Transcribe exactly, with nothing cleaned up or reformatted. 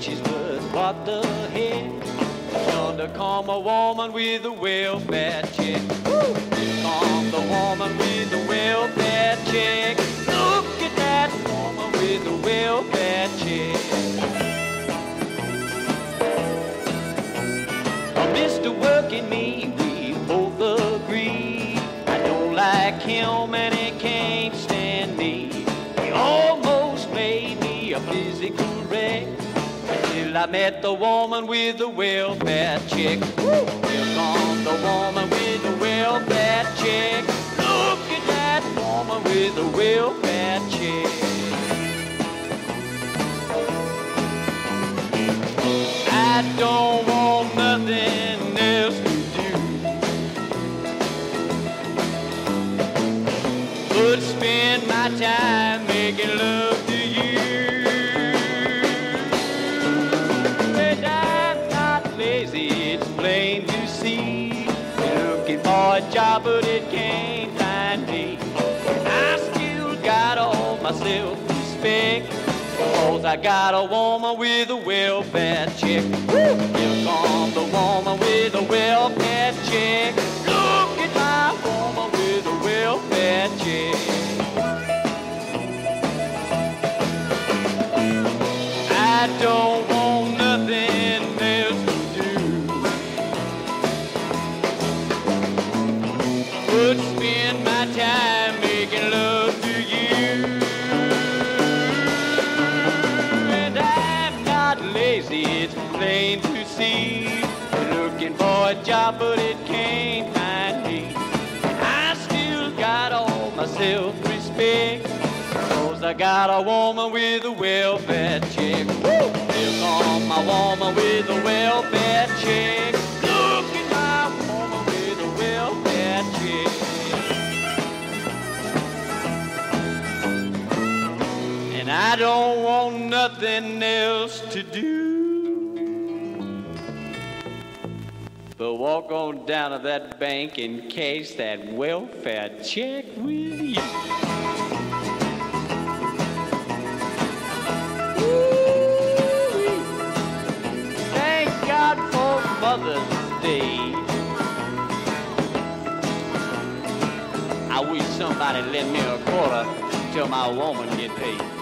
she's worth what the heck. Come to calm a woman with a welfare check. Calm the woman with a welfare check. Look at that woman with a welfare check. Oh, Mister Work and me, we both agree. I don't like him and he can't stand me. He almost made me a physical wreck. I met the woman with the welfare check. Woo! Here comes the woman with the welfare check. Look at that woman with the welfare check. I don't want nothing else to do but spend my time making love. A job, but it can't find me. I still got all my self-respect, cause I got a woman with a welfare check. Woo! Here comes the woman with a welfare check. Look at my woman with a welfare check. I don't want nothing else but spend my time making love to you. And I'm not lazy, it's plain to see. Looking for a job, but it can't find me. I still got all my self-respect, cause I got a woman with a welfare check. Woo! Here comes my woman with a welfare check. Look at my woman with a welfare check. And I don't want nothing else to do but walk on down to that bank and cash that welfare check with you. Woo-wee. Thank God for Mother's Day. I wish somebody lent me a quarter till my woman get paid.